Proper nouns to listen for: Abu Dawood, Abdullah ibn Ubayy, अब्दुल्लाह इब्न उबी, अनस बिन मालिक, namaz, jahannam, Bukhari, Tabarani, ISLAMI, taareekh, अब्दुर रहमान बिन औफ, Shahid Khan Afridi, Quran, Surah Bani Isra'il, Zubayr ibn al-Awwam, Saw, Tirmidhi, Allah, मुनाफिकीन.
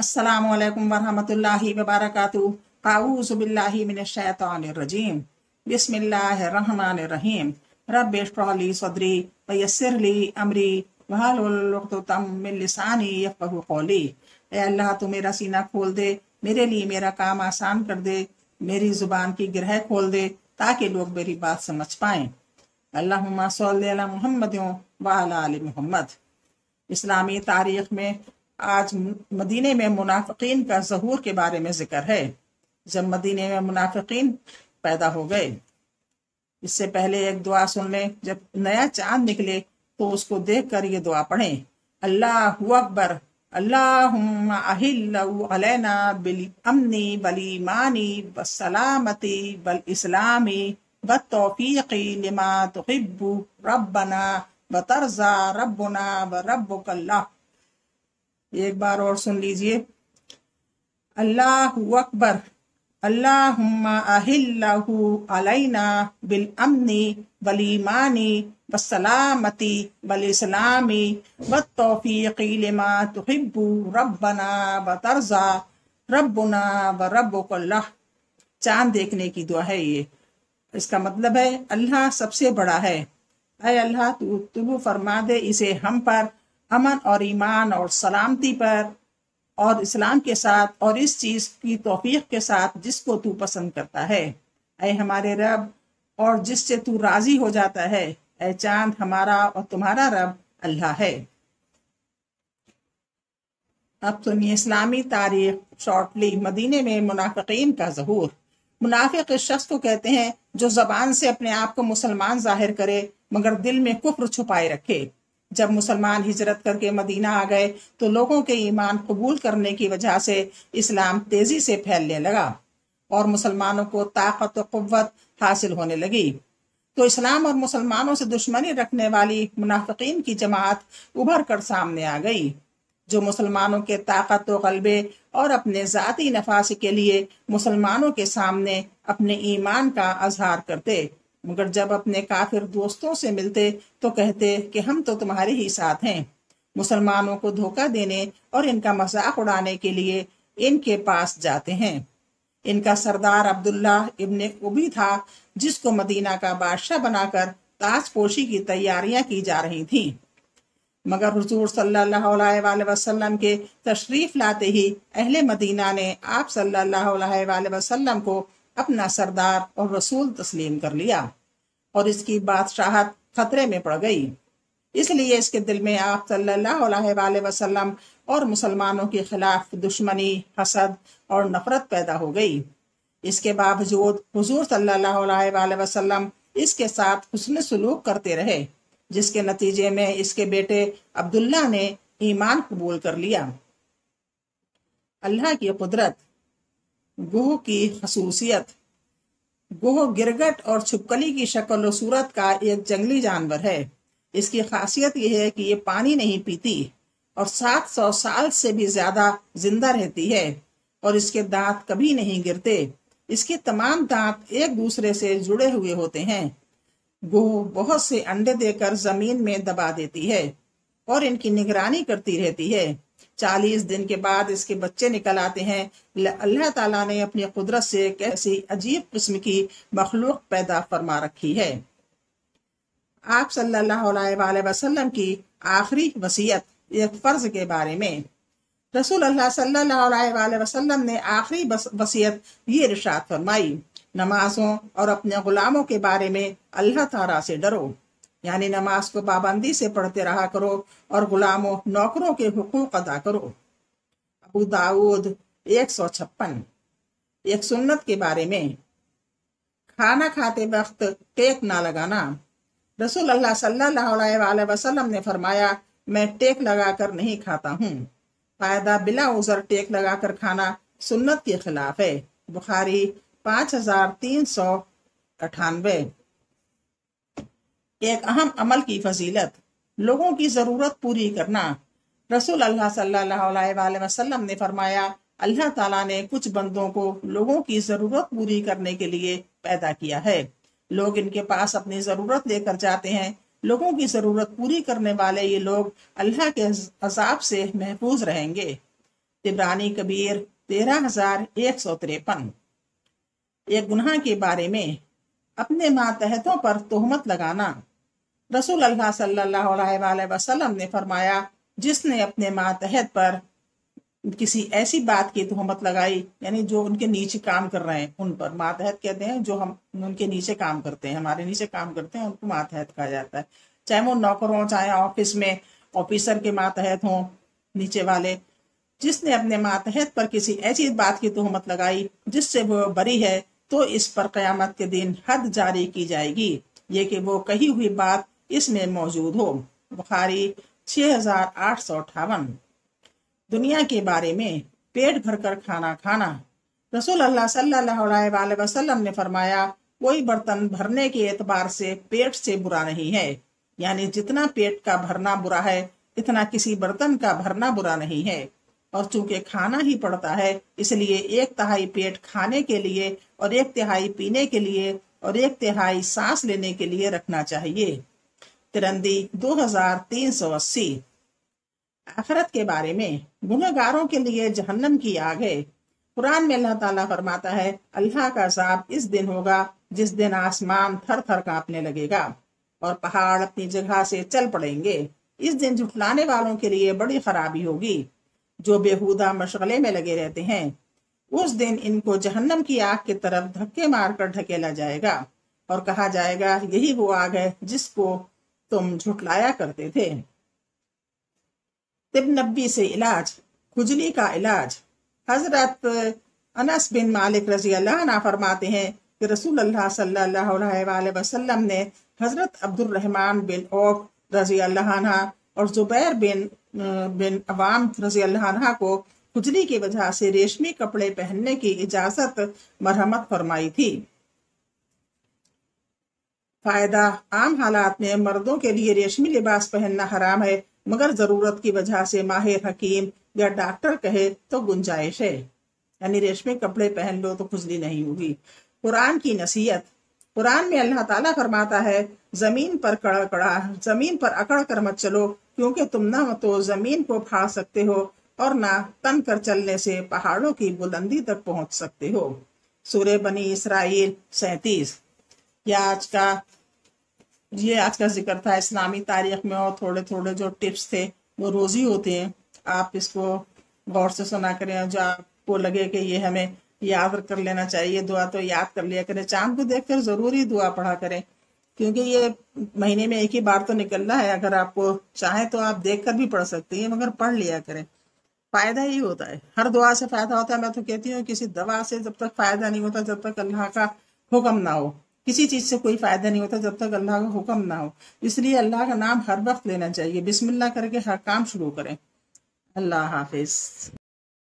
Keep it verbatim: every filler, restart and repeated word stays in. अस्सलामु अलैकुम वरहमतुल्लाहि वबरकातुहू। आऊज़ु बिल्लाहि मिनश शैतानिर रजीम। बिस्मिल्लाहिर रहमानिर रहीम। रब्बि इश्रह ली सदरी व यस्सिर ली अमरी वहलुल उक़दतम मिन लिसानी यफ़क़हू क़ौली। ए अल्लाह तू मेरा सीना खोल दे, मेरे लिए मेरा काम आसान कर दे, मेरी ज़ुबान की गिरह खोल दे ताकि लोग मेरी बात समझ पाएँ। अल्लाहुम्मा सल्लि अला मुहम्मद व अला आलि मुहम्मद। इस्लामी तारीख़ में आज मदीने में मुनाफिकीन का ज़हूर के बारे में जिक्र है, जब मदीने में मुनाफिकीन पैदा हो गए। इससे पहले एक दुआ सुन लें। जब नया चांद निकले तो उसको देखकर ये दुआ पढ़ें, अल्लाहु अकबर, अल्लाहुम्मा अहिल्लहु अलैना बिल अमनी वल ईमानी वस्सलामती वल इस्लामी वत्तौफीक़ी लिमा तुहिब्बु रब्बना व तरज़ा रब्बना व रब्बुकल्लाह। एक बार और सुन लीजिए, अल्लाहु अकबर, अल्लाहुम्मा अहिल्लहु अलैना बिल अमनी वल ईमानी वस्सलामती वल इस्लामी वत्तौफीक़ी लिमा तुहिब्बु रब्बना व तरज़ा रब्बना व रब्बुकल्लाह। चांद देखने की दुआ है ये। इसका मतलब है अल्लाह सबसे बड़ा है। ऐ अल्लाह तू तू फरमा दे इसे हम पर अमन और ईमान और सलामती पर और इस्लाम के साथ और इस चीज़ की तौफीक के साथ जिसको तू पसंद करता है, ऐ हमारे रब, और जिससे तू राज़ी हो जाता है। ऐ चांद, हमारा और तुम्हारा रब अल्लाह है। अब सुनिए इस्लामी तारीख शॉर्टली, मदीने में मुनाफिकीन का ज़हूर। मुनाफिक इस शख्स को कहते हैं जो ज़बान से अपने आप को मुसलमान जाहिर करे मगर दिल में कुफ्र छुपाए रखे। जब मुसलमान हिजरत करके मदीना आ गए तो लोगों के ईमान कबूल करने की वजह से इस्लाम तेज़ी से फैलने लगा और मुसलमानों को ताकत और कुव्वत हासिल होने लगी। तो इस्लाम और मुसलमानों से दुश्मनी रखने वाली मुनाफिकीन की जमात उभर कर सामने आ गई, जो मुसलमानों के ताकत और गलबे और अपने ज़ाती नफास के लिए मुसलमानों के सामने अपने ईमान का इजहार करते, मगर जब अपने काफिर दोस्तों से मिलते तो कहते कि हम तो तुम्हारे ही साथ हैं। मुसलमानों को धोखा देने और इनका मजाक उड़ाने के लिए इनके पास जाते हैं। इनका सरदार अब्दुल्लाह इब्न उबी था, जिसको मदीना का बादशाह बनाकर ताजपोशी की तैयारियां की जा रही थी, मगर हुजूर सल्लल्लाहु अलैहि वसल्लम के तशरीफ लाते ही अहले मदीना ने आप सल्लल्लाहु अलैहि वसल्लम को अपना सरदार और रसूल तस्लीम कर लिया और इसकी बादशाहत खतरे में पड़ गई। इसलिए इसके दिल में आप सल्लल्लाहु अलैहि वसल्लम और मुसलमानों के खिलाफ दुश्मनी, हसद और नफरत पैदा हो गई। इसके बावजूद हुजूर सल्लल्लाहु अलैहि वसल्लम इसके साथ हुस्न सलूक करते रहे, जिसके नतीजे में इसके बेटे अब्दुल्ला ने ईमान कबूल कर लिया। अल्लाह की कुदरत, गोह की खसूसियत। गोह गिरगट और छुपकली की शक्ल और सूरत का एक जंगली जानवर है। इसकी खासियत यह है कि ये पानी नहीं पीती और सात सौ साल से भी ज्यादा जिंदा रहती है और इसके दांत कभी नहीं गिरते। इसके तमाम दांत एक दूसरे से जुड़े हुए होते हैं। गोह बहुत से अंडे देकर जमीन में दबा देती है और इनकी निगरानी करती रहती है। चालीस दिन के बाद इसके बच्चे निकल आते हैं। अल्लाह ताला ने अपनी कुदरत से कैसी अजीब किस्म की मखलूक पैदा फरमा रखी है। आप सल्लल्लाहु अलैहि वसल्लम की आखिरी वसीयत एक फर्ज के बारे में। रसूल अल्लाह सल्लल्लाहु अलैहि वसल्लम ने आखिरी वसीयत ये इरशाद फरमाई, नमाजों और अपने गुलामों के बारे में अल्लाह ताला से डरो, यानी नमाज को पाबंदी से पढ़ते रहा करो और गुलामों नौकरों के हुकूक अदा करो। अबू दाऊद एक सौ छप्पन। एक सुन्नत के बारे में, खाना खाते वक्त टेक ना लगाना। रसूल अल्लाह सल्लल्लाहु अलैहि वसल्लम ने फरमाया, मैं टेक लगाकर नहीं खाता हूँ। फायदा बिला उजर टेक लगाकर खाना सुन्नत के खिलाफ है। बुखारी पाँच हजार तीन सौ अठानवे। एक अहम अमल की फजीलत, लोगों की ज़रूरत पूरी करना। रसूल अल्लाह सल्लल्लाहु अलैहि वसल्लम ने फरमाया, अल्लाह ताला ने कुछ बंदों को लोगों की ज़रूरत पूरी करने के लिए पैदा किया है। लोग इनके पास अपनी ज़रूरत लेकर जाते हैं। लोगों की ज़रूरत पूरी करने वाले ये लोग अल्लाह के अज़ाब से महफूज रहेंगे। तिबरानी कबीर तेरह हजार एक सौ तिरपन। एक गुनाह के बारे में अपने मातहतों पर तोहमत लगाना। रसूल अल्लाह सल्लल्लाहु अलैहि वसल्लम ने फरमाया, जिसने अपने मातहत पर किसी ऐसी बात की तोहमत लगाई, यानी जो उनके नीचे काम कर रहे हैं उन पर, मातहत कहते हैं जो हम उनके नीचे काम करते हैं, हमारे नीचे काम करते हैं उनको मातहत कहा जाता है। चाहे वो नौकर हों, चाहे ऑफिस में ऑफिसर के मातहत हों नीचे वाले। जिसने अपने मातहत पर किसी ऐसी बात की तोहमत लगाई जिससे वो बरी है, तो इस पर क़यामत के दिन हद जारी की जाएगी, ये कि वो कही हुई बात इसमें मौजूद हो। बुखारी छह हजार आठ सौ अट्ठावन। दुनिया के बारे में पेट भर कर खाना खाना। रसूल अल्लाह सल्लल्लाहु अलैहि वसल्लम ने फरमाया, कोई बर्तन भरने के एतबार से पेट से बुरा नहीं है, यानी जितना पेट का भरना बुरा है इतना किसी बर्तन का भरना बुरा नहीं है। और चूंकि खाना ही पड़ता है, इसलिए एक तिहाई पेट खाने के लिए और एक तिहाई पीने के लिए और एक तिहाई सांस लेने के लिए रखना चाहिए। तिरंदी दो हजार तीन सौ अस्सी। आखिरत के बारे में। गुनहगारों के लिए जहन्नम की आग है। कुरान में अल्लाह ताला फरमाता है, अल्लाह का अज़ाब इस दिन होगा जिस दिन आसमान थर थर कांपने लगेगा और पहाड़ अपनी जगह से चल पड़ेंगे। इस दिन झुठलाने वालों के लिए बड़ी खराबी होगी, जो बेहुदा मशगले में लगे रहते हैं। उस दिन इनको जहन्नम की आग की तरफ धक्के मारकर ढकेला जाएगा और कहा जाएगा, यही वो आग है जिसको तुम झुठलाया करते थे। तिब्बनबी से इलाज। खुजली का इलाज। हजरत अनस बिन मालिक रजी अल्लाह ना फरमाते हैं कि रसूल अल्लाह सल्लल्लाहु अलैहि वसल्लम ने हजरत अब्दुर रहमान बिन औफ रजी अल्लाह ना और जुबैर बिन बिन अवाम रजी अल्लाह ना को खुजली की वजह से रेशमी कपड़े पहनने की इजाजत मरहमत फरमाई थी। फायदा। आम हालात में मर्दों के लिए रेशमी लिबास पहनना हराम है, मगर जरूरत की वजह से माहिर हकीम या डॉक्टर कहे तो गुंजाइश है, यानी रेशमी कपड़े पहन लो तो खुजली नहीं होगी। कुरान की नसीहत। कुरान में अल्लाह ताला फरमाता है, जमीन पर कड़ा कड़ा जमीन पर अकड़ कर मत चलो, क्योंकि तुम ना तो जमीन को फाड़ सकते हो और ना तन कर चलने से पहाड़ों की बुलंदी तक पहुंच सकते हो। सूरह बनी इसराइल सैंतीस। यह आज का ये आज का जिक्र था इस्लामी तारीख में, और थोड़े थोड़े जो टिप्स थे वो रोज़ी होते हैं। आप इसको गौर से सुना करें, जो आपको लगे कि ये हमें याद कर लेना चाहिए, दुआ तो याद कर लिया करें। चांद को देखकर जरूर ही दुआ पढ़ा करें, क्योंकि ये महीने में एक ही बार तो निकलना है। अगर आपको चाहे तो आप देखकर भी पढ़ सकती हैं, मगर पढ़ लिया करें, फायदा ही होता है। हर दुआ से फायदा होता है। मैं तो कहती हूँ किसी दवा से जब तक फायदा नहीं होता जब तक अल्लाह का हुक्म ना हो, किसी चीज़ से कोई फायदा नहीं होता जब तक अल्लाह का हुक्म ना हो। इसलिए अल्लाह का नाम हर वक्त लेना चाहिए। बिस्मिल्लाह करके हर काम शुरू करें। अल्लाह हाफिज।